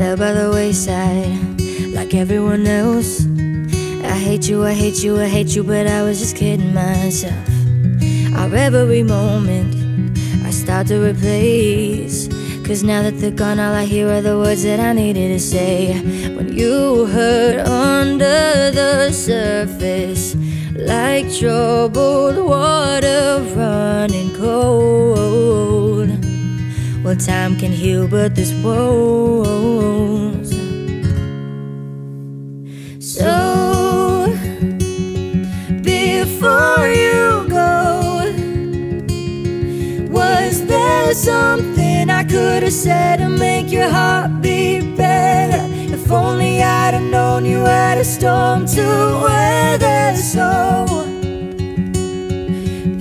fell by the wayside like everyone else. I hate you, I hate you, I hate you, but I was just kidding myself. Our every moment I start to replace, 'cause now that they're gone, all I hear are the words that I needed to say. When you hurt under the surface, like troubled water running cold. Well, time can heal, but this won't. So, before you go, was there something I could have said to make your heart beat better? If only I'd have known you had a storm to weather. So,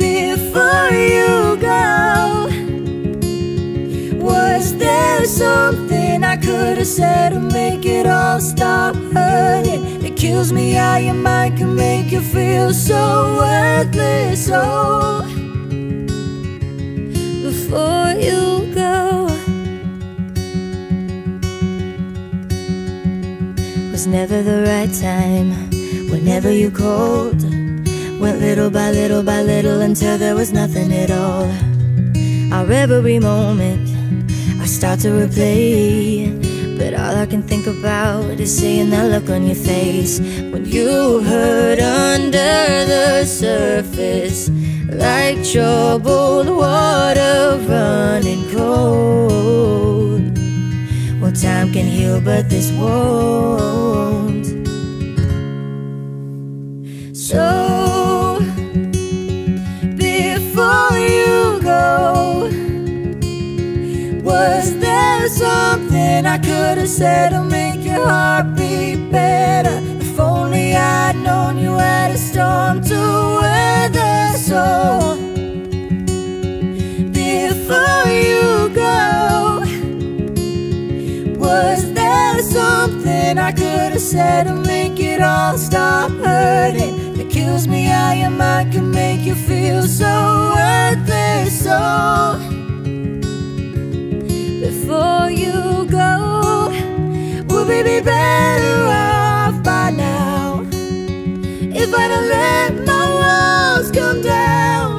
before you go, was there something I could have said to make it all stop hurting? It kills me how your mind can make you feel so worthless. Oh, before you go. Was never the right time, whenever you called. Went little by little by little until there was nothing at all. Our every moment I start to replay, but all I can think about is seeing that look on your face. When you hurt under the surface, like troubled water running cold. Well, time can heal, but this won't. So, before you go, was there something I could have said to make your heart beat better? If only I'd known you had a storm to weather. So, before you go, was there something I could have said to make it all stop hurting? It kills me how your mind can make you feel so worthless. So, before you go, would we be better off by now if I'd have let my walls come down?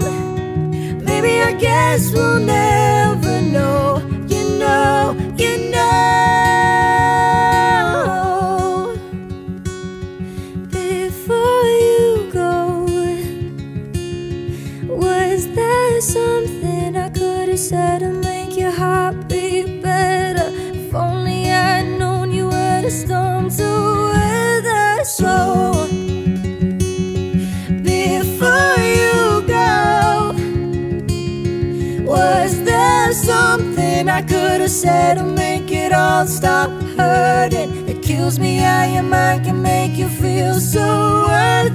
Maybe I guess we'll never know. You know, you know. Something I could have said to make your heart beat better. If only I'd known you were the storm to weather. So, before you go, was there something I could have said to make it all stop hurting? It kills me how your mind can make you feel so worthless.